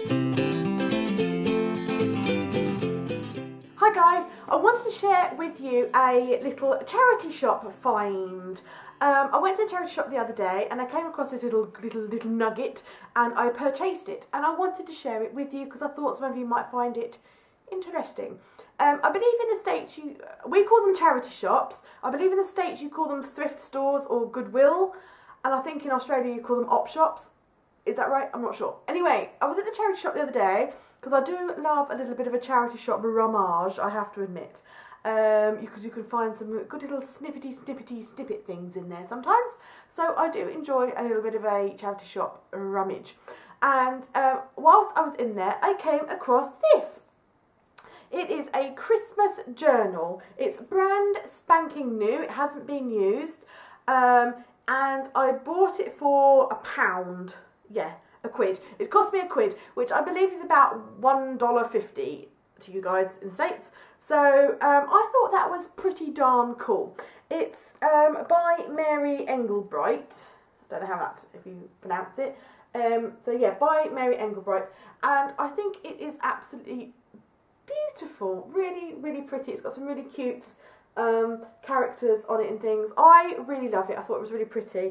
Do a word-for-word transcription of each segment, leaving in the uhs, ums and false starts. Hi guys, I wanted to share with you a little charity shop find. Um, I went to a charity shop the other day and I came across this little little little nugget and I purchased it, and I wanted to share it with you because I thought some of you might find it interesting. Um, I believe in the States you, we call them charity shops. I believe in the States you call them thrift stores or Goodwill, and I think in Australia you call them op shops. Is that right? I'm not sure. Anyway, I was at the charity shop the other day because I do love a little bit of a charity shop rummage, I have to admit. Um, because you can find some good little snippety, snippety, snippet things in there sometimes. So I do enjoy a little bit of a charity shop rummage. And um, whilst I was in there, I came across this. It is a Christmas journal. It's brand spanking new. It hasn't been used. Um, and I bought it for a pound. Yeah, a quid. It cost me a quid, which I believe is about one dollar fifty to you guys in the States. So um, I thought that was pretty darn cool. It's um, by Mary Engelbreit. I don't know how that's, if you pronounce it. Um, so yeah, by Mary Engelbreit. And I think it is absolutely beautiful. Really, really pretty. It's got some really cute Um, characters on it and things. I really love it. I thought it was really pretty.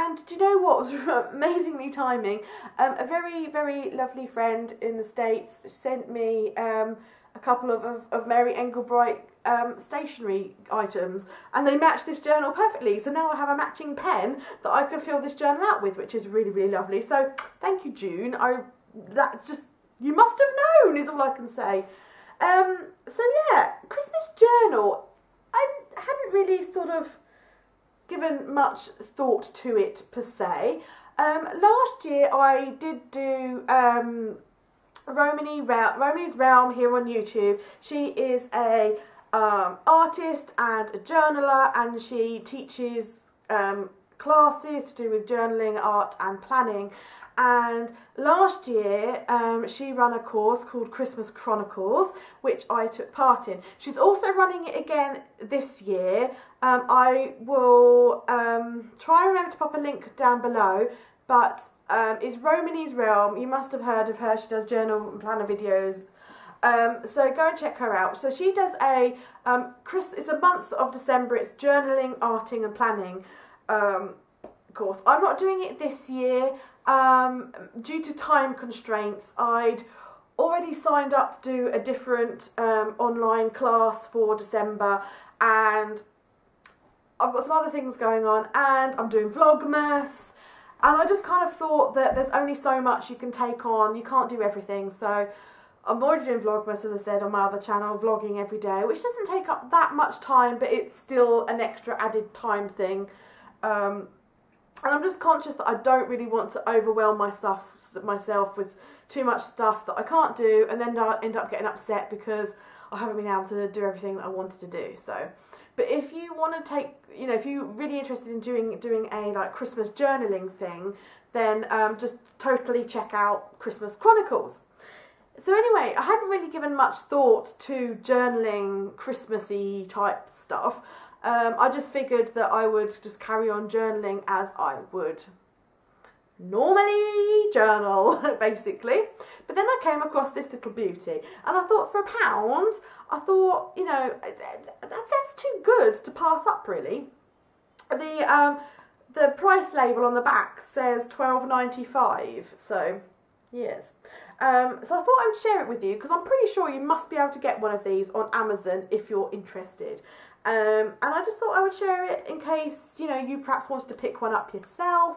And do you know what was amazingly timing? Um, a very, very lovely friend in the States sent me um, a couple of, of, of Mary Engelbreit um, stationery items, and they matched this journal perfectly. So now I have a matching pen that I can fill this journal out with, which is really, really lovely. So thank you, June. I, that's just, you must have known is all I can say. Um, so yeah, Christmas journal. I hadn't really sort of given much thought to it per se. Um, last year I did do um, Romany Realm, Romany's Realm here on YouTube. She is a um, artist and a journaler, and she teaches um, classes to do with journaling, art and planning. And last year um, she ran a course called Christmas Chronicles, which I took part in. She's also running it again this year. Um, I will um, try and remember to pop a link down below, but um, it's Romany's Realm. You must have heard of her. She does journal and planner videos. Um, so go and check her out. So she does a, um, Chris, it's a month of December. It's journaling, arting and planning um, course. I'm not doing it this year. Um, due to time constraints, I'd already signed up to do a different um, online class for December, and I've got some other things going on, and I'm doing Vlogmas, and I just kind of thought that there's only so much you can take on, you can't do everything. So I'm already doing Vlogmas, as I said, on my other channel, vlogging every day, which doesn't take up that much time, but it's still an extra added time thing. Um, And I'm just conscious that I don't really want to overwhelm my stuff, myself with too much stuff that I can't do, and then I end up getting upset because I haven't been able to do everything that I wanted to do. So, but if you want to take, you know, if you're really interested in doing doing a like Christmas journaling thing, then um, just totally check out Christmas Chronicles. So anyway, I hadn't really given much thought to journaling, Christmassy type stuff. Um, I just figured that I would just carry on journaling as I would normally journal, basically. But then I came across this little beauty, and I thought for a pound, I thought, you know, that, that's too good to pass up, really. The, um, the price label on the back says twelve ninety-five, so yes. Um, so I thought I would share it with you, because I'm pretty sure you must be able to get one of these on Amazon if you're interested. Um, and I just thought I would share it in case, you know, you perhaps wanted to pick one up yourself,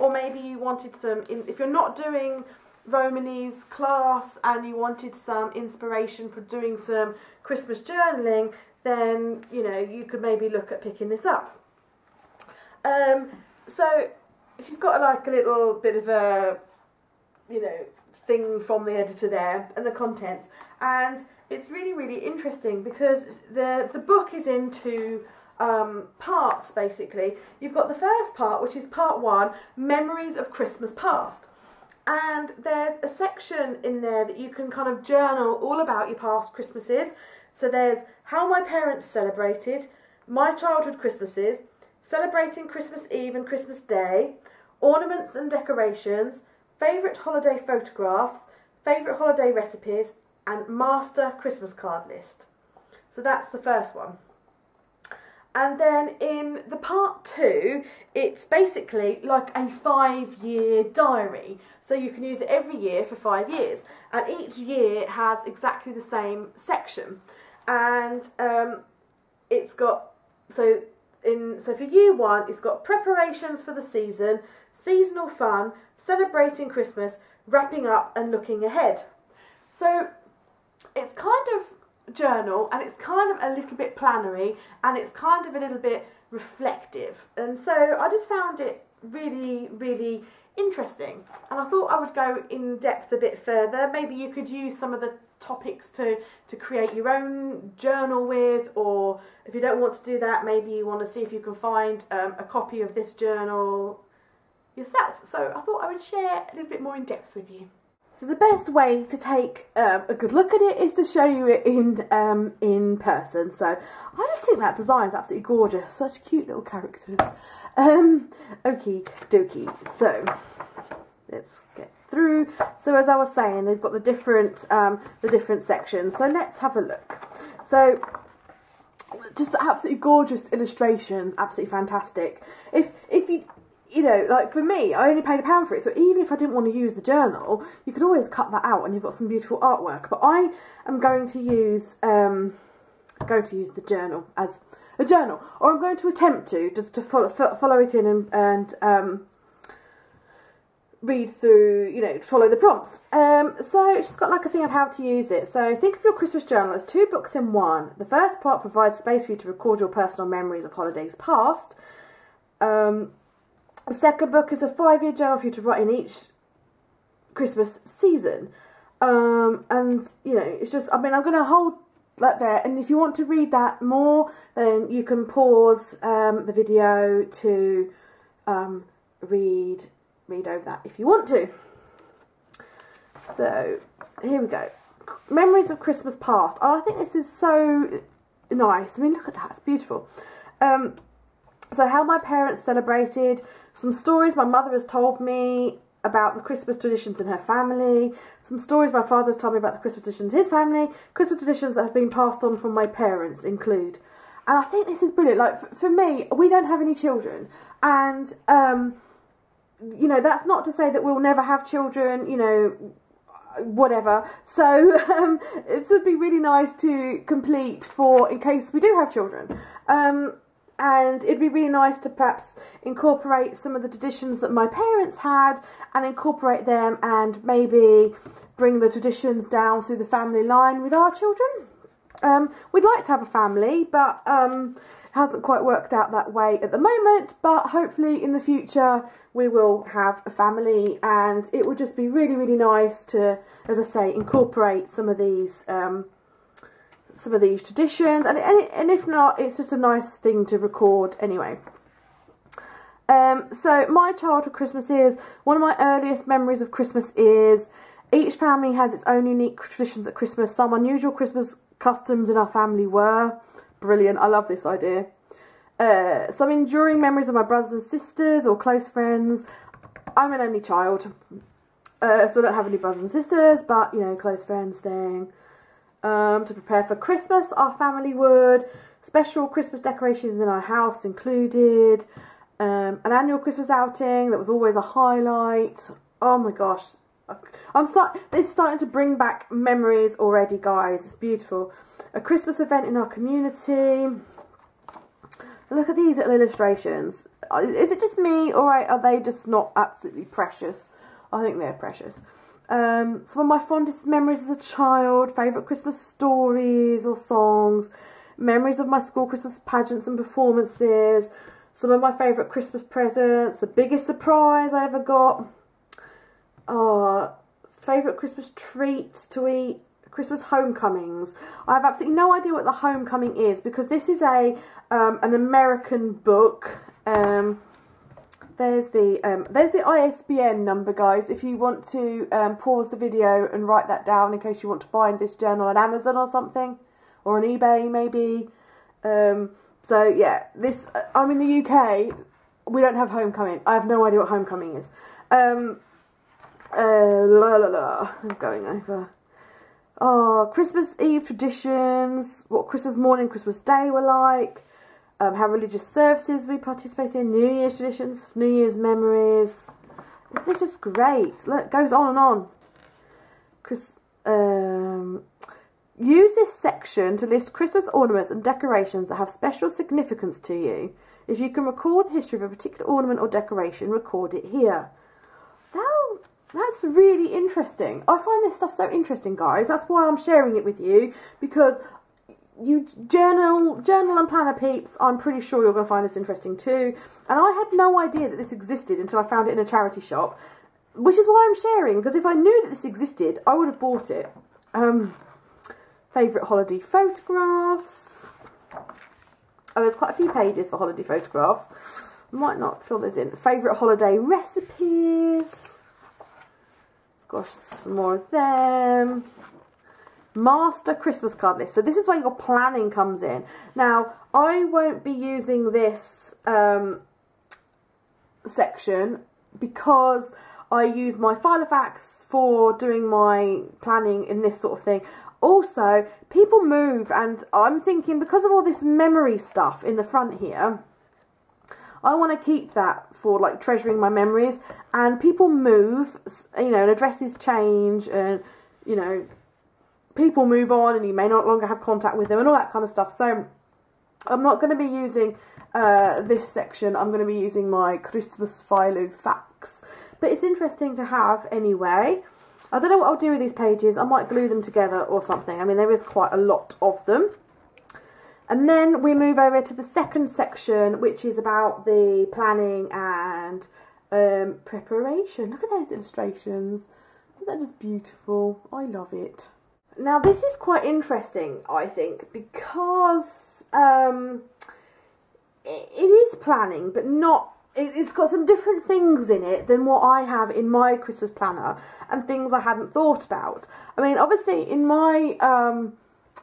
or maybe you wanted some, in, if you're not doing Romany's class and you wanted some inspiration for doing some Christmas journaling, then, you know, you could maybe look at picking this up. Um, so she's got like a little bit of a, you know, thing from the editor there and the contents, and it's really, really interesting because the, the book is into um, parts, basically. You've got the first part, which is part one, Memories of Christmas Past. And there's a section in there that you can kind of journal all about your past Christmases. So there's how my parents celebrated, my childhood Christmases, celebrating Christmas Eve and Christmas Day, ornaments and decorations, favourite holiday photographs, favourite holiday recipes, and master Christmas card list. So that's the first one. And then in the part two, it's basically like a five-year diary. So you can use it every year for five years. And each year has exactly the same section. And um, it's got, so in so for year one, it's got preparations for the season, seasonal fun, celebrating Christmas, wrapping up and looking ahead. So it's kind of journal, and it's kind of a little bit plannery, and it's kind of a little bit reflective, and so I just found it really really interesting, and I thought I would go in depth a bit further. Maybe you could use some of the topics to to create your own journal with, or if you don't want to do that, maybe you want to see if you can find um, a copy of this journal yourself. So I thought I would share a little bit more in depth with you. So the best way to take um, a good look at it is to show you it in um, in person. So I just think that design's absolutely gorgeous. Such cute little characters. Um, okie dokie. So let's get through. So as I was saying, they've got the different um, the different sections. So let's have a look. So just absolutely gorgeous illustrations. Absolutely fantastic. If if you. You know, like for me, I only paid a pound for it, so even if I didn't want to use the journal, you could always cut that out and you've got some beautiful artwork. But I am going to use um, going to use the journal as a journal, or I'm going to attempt to, just to follow, follow it in and, and um, read through, you know, follow the prompts. Um, so it's just got like a thing of how to use it. So think of your Christmas journal as two books in one. The first part provides space for you to record your personal memories of holidays past. Um... The second book is a five-year journal for you to write in each Christmas season. Um, and, you know, it's just, I mean, I'm going to hold that there. And if you want to read that more, then you can pause um, the video to um, read, read over that if you want to. So, here we go. Memories of Christmas past. Oh, I think this is so nice. I mean, look at that. It's beautiful. Um... So how my parents celebrated, some stories my mother has told me about the Christmas traditions in her family, some stories my father has told me about the Christmas traditions in his family, Christmas traditions that have been passed on from my parents include. And I think this is brilliant. Like, for me, we don't have any children. And, um, you know, that's not to say that we'll never have children, you know, whatever. So um, it would be really nice to complete for, in case we do have children. Um... And it'd be really nice to perhaps incorporate some of the traditions that my parents had and incorporate them and maybe bring the traditions down through the family line with our children. Um, we'd like to have a family, but um, it hasn't quite worked out that way at the moment. But hopefully in the future we will have a family, and it would just be really, really nice to, as I say, incorporate some of these um some of these traditions, and, and and if not, it's just a nice thing to record anyway. Um, so my childhood Christmas is, one of my earliest memories of Christmas is, each family has its own unique traditions at Christmas. Some unusual Christmas customs in our family were, brilliant, I love this idea. Uh, some enduring memories of my brothers and sisters or close friends. I'm an only child, uh, so I don't have any brothers and sisters, but you know, close friends thing. Um, to prepare for Christmas, our family would. Special Christmas decorations in our house included. Um, an annual Christmas outing that was always a highlight. Oh my gosh. I'm start this is starting to bring back memories already, guys. It's beautiful. A Christmas event in our community. Look at these little illustrations. Is it just me, or are they just not absolutely precious? I think they're precious. Um, some of my fondest memories as a child, favourite Christmas stories or songs, memories of my school Christmas pageants and performances, some of my favourite Christmas presents, the biggest surprise I ever got, uh, favourite Christmas treats to eat, Christmas homecomings. I have absolutely no idea what the homecoming is, because this is a um, an American book. Um, There's the um, there's the I S B N number, guys, if you want to um, pause the video and write that down in case you want to find this journal on Amazon or something, or on eBay maybe. Um, so yeah, this I'm in the U K, we don't have homecoming. I have no idea what homecoming is. Um, Uh, la la la. I'm going over. Oh, Christmas Eve traditions, what Christmas morning, Christmas day were like, um, how religious services we participate in, New Year's traditions, New Year's memories. Isn't this just great? Look, it goes on and on. Chris, um, use this section to list Christmas ornaments and decorations that have special significance to you. If you can recall the history of a particular ornament or decoration, record it here. Oh, that's really interesting. I find this stuff so interesting, guys. That's why I'm sharing it with you, because you journal journal and planner peeps, I'm pretty sure you're going to find this interesting too. And I had no idea that this existed until I found it in a charity shop, which is why I'm sharing, because if I knew that this existed, I would have bought it. Um, favourite holiday photographs. Oh, there's quite a few pages for holiday photographs. Might not fill this in. Favourite holiday recipes. Gosh, some more of them. Master Christmas card list. So this is where your planning comes in. Now, I won't be using this um, section because I use my Filofax for doing my planning in this sort of thing. Also, people move, and I'm thinking because of all this memory stuff in the front here, I want to keep that for like treasuring my memories, and people move, you know, and addresses change, and you know, people move on and you may no longer have contact with them and all that kind of stuff. So I'm not going to be using uh, this section. I'm going to be using my Christmas Filofax, but it's interesting to have anyway. I don't know what I'll do with these pages. I might glue them together or something. I mean, there is quite a lot of them. And then we move over to the second section, which is about the planning and um, preparation. Look at those illustrations. Isn't that just beautiful? I love it. Now, this is quite interesting, I think, because um, it, it is planning, but not... It, it's got some different things in it than what I have in my Christmas planner, and things I hadn't thought about. I mean, obviously, in my... Um,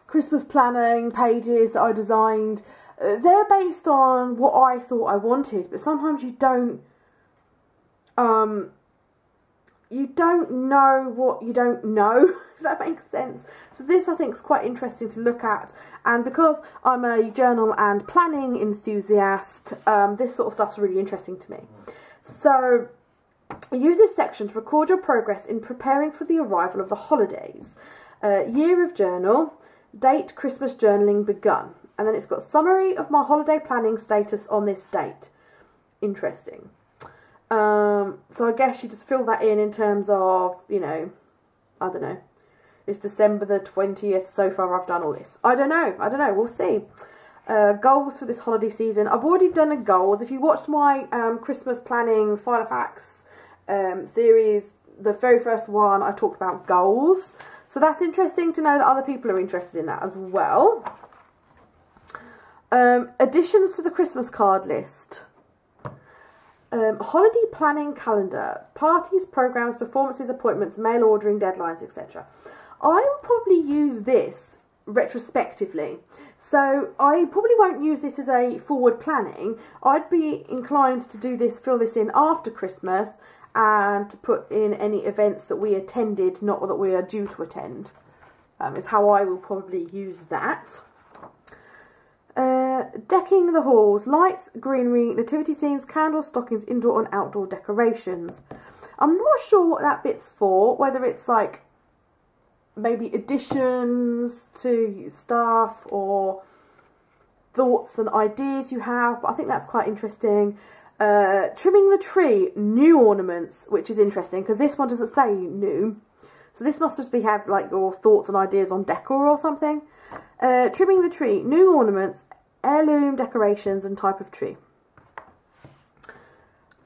Christmas planning pages that I designed, uh, they're based on what I thought I wanted, but sometimes you don't um you don't know what you don't know, if that makes sense. So this, I think, is quite interesting to look at, and because I'm a journal and planning enthusiast, um this sort of stuff's really interesting to me. So use this section to record your progress in preparing for the arrival of the holidays. Uh, year of journal. Date, Christmas journaling begun. And then it's got summary of my holiday planning status on this date. Interesting. Um, so I guess you just fill that in in terms of, you know, I don't know. It's December the twentieth. So far I've done all this. I don't know. I don't know. We'll see. Uh, goals for this holiday season. I've already done a goals. If you watched my um, Christmas planning Filofax um, series, the very first one, I talked about goals. So that's interesting to know that other people are interested in that as well. Um, additions to the Christmas card list. Um, holiday planning calendar. Parties, programmes, performances, appointments, mail ordering, deadlines, et cetera. I will probably use this retrospectively. So I probably won't use this as a forward planning. I'd be inclined to do this, fill this in after Christmas, and to put in any events that we attended, not that we are due to attend, um, is how I will probably use that. Uh, decking the halls, lights, greenery, nativity scenes, candles, stockings, indoor and outdoor decorations. I'm not sure what that bit's for, whether it's like maybe additions to stuff or thoughts and ideas you have, but I think that's quite interesting. Uh, trimming the tree, new ornaments, which is interesting because this one doesn't say new, so this must just be have like your thoughts and ideas on decor or something. Uh, trimming the tree, new ornaments, heirloom decorations and type of tree.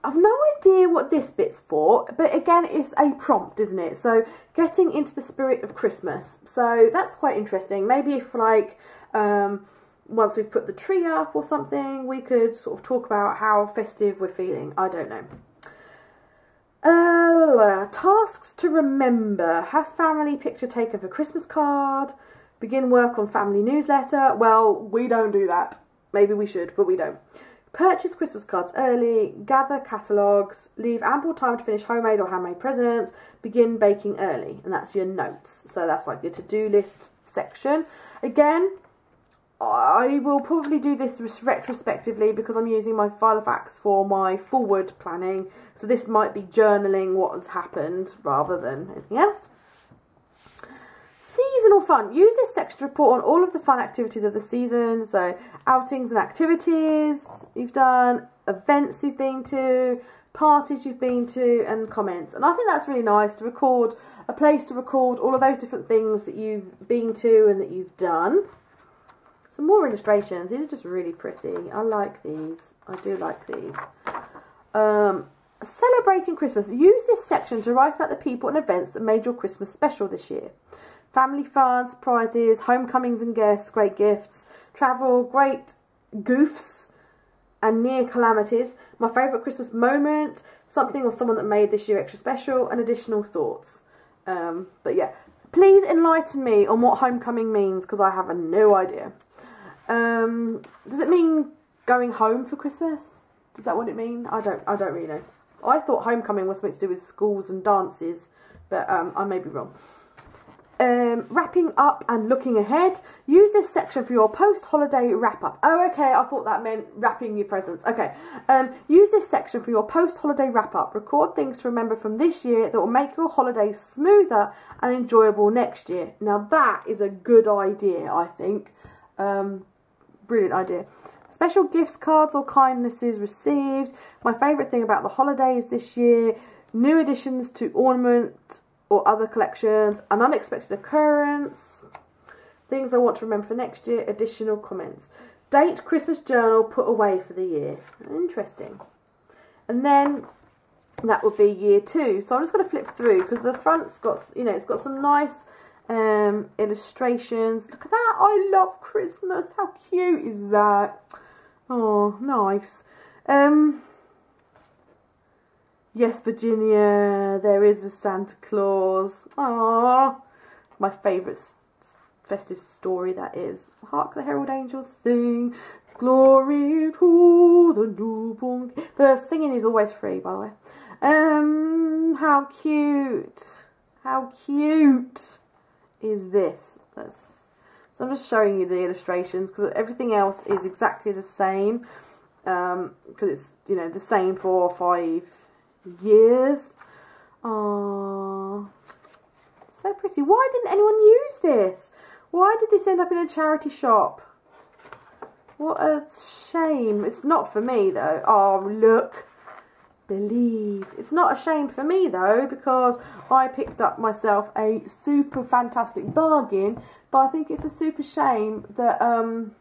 I've no idea what this bit's for, but again, it's a prompt, isn't it? So getting into the spirit of Christmas, so that's quite interesting. Maybe if like um once we've put the tree up or something, we could sort of talk about how festive we're feeling. I don't know. Uh, tasks to remember. Have family picture taken for Christmas card. Begin work on family newsletter. Well, we don't do that. Maybe we should, but we don't. Purchase Christmas cards early, gather catalogues, leave ample time to finish homemade or handmade presents, begin baking early. And that's your notes. So that's like your to-do list section. Again, I will probably do this retrospectively because I'm using my Filofax for my forward planning. So this might be journaling what has happened rather than anything else. Seasonal fun. Use this section to report on all of the fun activities of the season. So outings and activities you've done, events you've been to, parties you've been to, and comments. And I think that's really nice to record, a place to record all of those different things that you've been to and that you've done. Some more illustrations. These are just really pretty. I like these. I do like these. Um, celebrating Christmas. Use this section to write about the people and events that made your Christmas special this year. Family fun, surprises, homecomings and guests, great gifts, travel, great goofs and near calamities, my favourite Christmas moment, something or someone that made this year extra special, and additional thoughts. Um, but yeah, please enlighten me on what homecoming means because I have no idea. Um, does it mean going home for Christmas? Is that what it means? I don't, I don't really know. I thought homecoming was something to do with schools and dances, but um, I may be wrong. Um, wrapping up and looking ahead. Use this section for your post-holiday wrap-up. Oh, okay, I thought that meant wrapping your presents. Okay, um, use this section for your post-holiday wrap-up. Record things to remember from this year that will make your holiday smoother and enjoyable next year. Now that is a good idea, I think. Um, brilliant idea. Special gifts, cards or kindnesses received. My favourite thing about the holidays this year. New additions to ornament or other collections, an unexpected occurrence, things I want to remember for next year, additional comments. Date Christmas journal put away for the year. Interesting. And then that would be year two. So I'm just going to flip through because the front's got, you know, it's got some nice um, illustrations. Look at that. I love Christmas. How cute is that? Oh, nice. Um... Yes, Virginia, there is a Santa Claus. Aww. My favourite festive story, that is. Hark the Herald Angels Sing. Glory to the newborn. The singing is always free, by the way. Um, how cute. How cute is this? That's, so I'm just showing you the illustrations because everything else is exactly the same. Um, because it's, you know, the same four or five years. Oh, so pretty. Why didn't anyone use this? Why did this end up in a charity shop? What a shame. It's not for me though. Oh, look, believe. It's not a shame for me though because I picked up myself a super fantastic bargain, but I think it's a super shame that um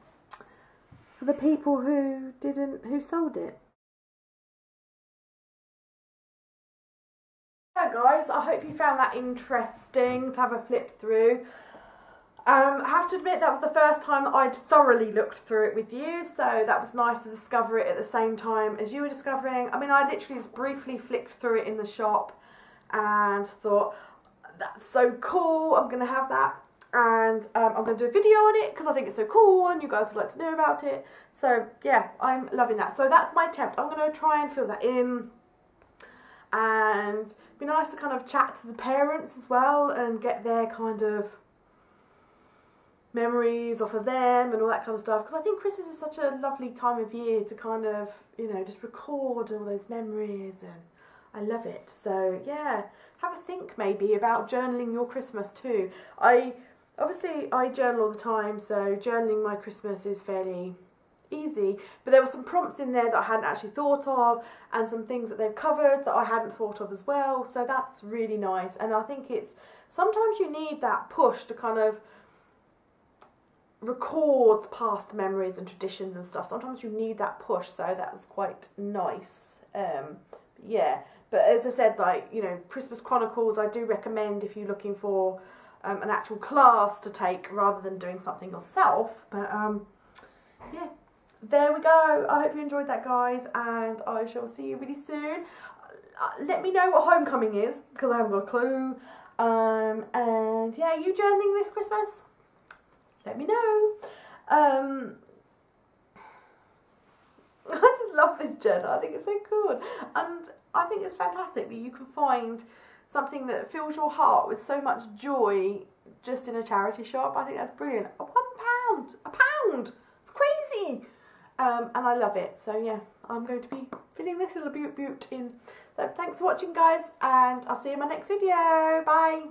for the people who didn't who sold it. Yeah, guys, I hope you found that interesting to have a flip through. Um, I have to admit that was the first time that I'd thoroughly looked through it with you, so that was nice to discover it at the same time as you were discovering. I mean, I literally just briefly flicked through it in the shop and thought, that's so cool, I'm going to have that. And um, I'm going to do a video on it because I think it's so cool and you guys would like to know about it. So, yeah, I'm loving that. So that's my attempt. I'm going to try and fill that in. And it'd be nice to kind of chat to the parents as well and get their kind of memories off of them and all that kind of stuff, because I think Christmas is such a lovely time of year to kind of, you know, just record all those memories, and I love it. So yeah, have a think maybe about journaling your Christmas too. I obviously I journal all the time, so journaling my Christmas is fairly easy, but there were some prompts in there that I hadn't actually thought of, and some things that they've covered that I hadn't thought of as well, so that's really nice. And I think it's sometimes you need that push to kind of record past memories and traditions and stuff. Sometimes you need that push, so that's quite nice. Um, yeah, but as I said, like, you know, Christmas Chronicles, I do recommend if you're looking for um, an actual class to take rather than doing something yourself, but um, yeah. There we go. I hope you enjoyed that, guys, and I shall see you really soon. Let me know what homecoming is because I haven't got a clue. Um, and yeah, are you journaling this Christmas? Let me know. Um, I just love this journal. I think it's so cool, and I think it's fantastic that you can find something that fills your heart with so much joy just in a charity shop. I think that's brilliant. A one pound, a pound, it's crazy, um, and I love it. So yeah, I'm going to be filling this little boot boot in. So thanks for watching, guys, and I'll see you in my next video. Bye.